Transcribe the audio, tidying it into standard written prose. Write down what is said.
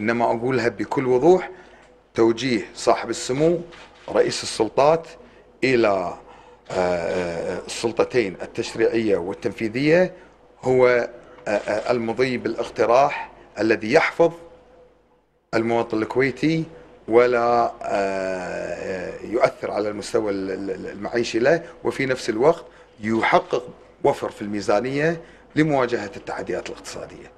إنما أقولها بكل وضوح، توجيه صاحب السمو رئيس السلطات إلى السلطتين التشريعية والتنفيذية هو المضي بالاقتراح الذي يحفظ المواطن الكويتي ولا يؤثر على المستوى المعيشي له، وفي نفس الوقت يحقق وفر في الميزانية لمواجهة التحديات الاقتصادية.